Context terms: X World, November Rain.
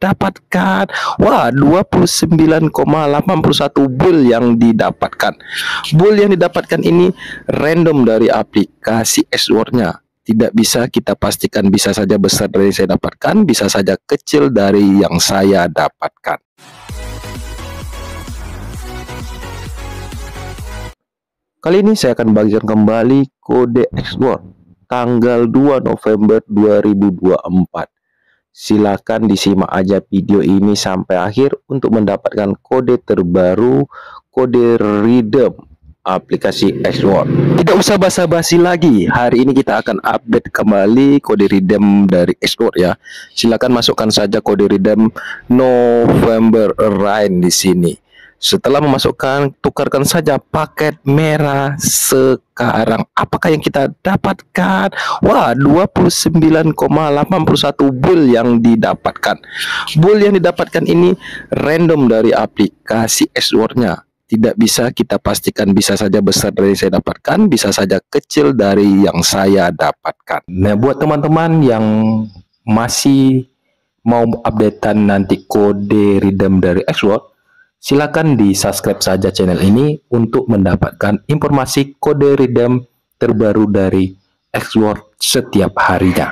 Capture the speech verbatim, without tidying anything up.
dapatkan. Wah, dua puluh sembilan koma delapan satu bull yang didapatkan. Bull yang didapatkan ini random dari aplikasi X World-nya. Tidak bisa kita pastikan, bisa saja besar dari saya dapatkan, bisa saja kecil dari yang saya dapatkan. Kali ini saya akan bagikan kembali kode X World tanggal dua November dua ribu dua puluh empat. Silakan disimak aja video ini sampai akhir untuk mendapatkan kode terbaru, kode redeem aplikasi X World. Tidak usah basa-basi lagi, hari ini kita akan update kembali kode redeem dari X World ya. Silakan masukkan saja kode redeem November Rain di sini. Setelah memasukkan, tukarkan saja paket merah sekarang. Apakah yang kita dapatkan? Wah, dua puluh sembilan koma delapan satu bull yang didapatkan. Bull yang didapatkan ini random dari aplikasi X World-nya. Tidak bisa kita pastikan, bisa saja besar dari saya dapatkan, bisa saja kecil dari yang saya dapatkan. Nah, buat teman-teman yang masih mau updatean nanti kode redeem dari X World, silakan di subscribe saja channel ini untuk mendapatkan informasi kode redeem terbaru dari X World setiap harinya.